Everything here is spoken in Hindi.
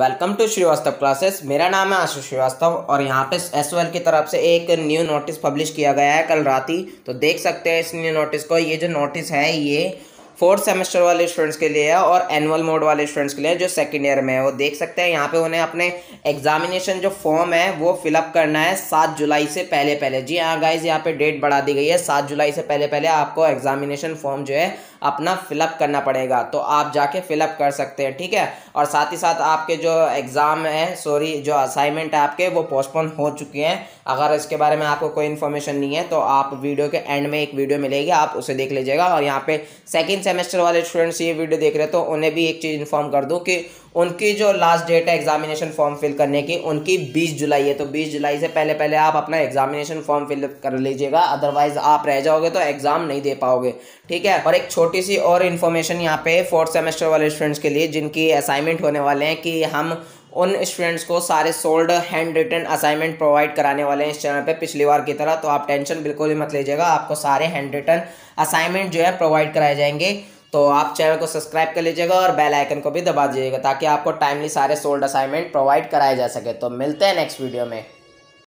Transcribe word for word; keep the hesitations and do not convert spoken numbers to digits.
Welcome to Srivastava classes. मेरा नाम है आशुतोष श्रीवास्तव और यहाँ पे एस ओ एल की तरफ से एक न्यू नोटिस पब्लिश किया गया है कल रात ही। तो देख सकते हैं इस न्यू नोटिस को। ये जो नोटिस है ये फोर्थ सेमेस्टर वाले स्टूडेंट्स के लिए है और एनुअल मोड वाले स्टूडेंट्स के लिए जो सेकंड ईयर में है। वो देख सकते हैं यहाँ पे उन्हें अपने एग्जामिनेशन जो फॉर्म है वो फिलअप करना है सात जुलाई से पहले पहले। जी हाँ गाइज, यहाँ पे डेट बढ़ा दी गई है। सात जुलाई से पहले पहले आपको एग्जामिनेशन फॉर्म जो है अपना फिलअप करना पड़ेगा, तो आप जाके फिलअप कर सकते हैं, ठीक है। और साथ ही साथ आपके जो एग्ज़ाम है सॉरी जो असाइनमेंट है आपके वो पोस्टपोन हो चुके हैं। अगर इसके बारे में आपको कोई इन्फॉर्मेशन नहीं है तो आप वीडियो के एंड में एक वीडियो मिलेगी, आप उसे देख लीजिएगा। और यहाँ पे सेकेंड सेमेस्टर वाले स्टूडेंट्स ये वीडियो देख रहे हैं तो उन्हें भी एक चीज़ इन्फॉर्म कर दूं कि उनकी जो लास्ट डेट है एग्जामिनेशन फॉर्म फिल करने की उनकी बीस जुलाई है। तो बीस जुलाई से पहले पहले आप अपना एग्जामिनेशन फॉर्म फिल कर लीजिएगा, अदरवाइज आप रह जाओगे तो एग्जाम नहीं दे पाओगे, ठीक है। और एक छोटी सी और इन्फॉर्मेशन यहाँ पे फोर्थ सेमेस्टर वाले स्टूडेंट्स के लिए जिनकी असाइनमेंट होने वाले हैं कि हम उन स्टूडेंट्स को सारे solved hand written assignment provide कराने वाले हैं इस चैनल पे पिछली बार की तरह। तो आप टेंशन बिल्कुल भी मत लीजिएगा, आपको सारे हैंड रिटन असाइनमेंट जो है प्रोवाइड कराए जाएंगे। तो आप चैनल को सब्सक्राइब कर लीजिएगा और बेल आइकन को भी दबा दीजिएगा ताकि आपको टाइमली सारे सोल्ड असाइनमेंट प्रोवाइड कराए जा सके। तो मिलते हैं नेक्स्ट वीडियो में।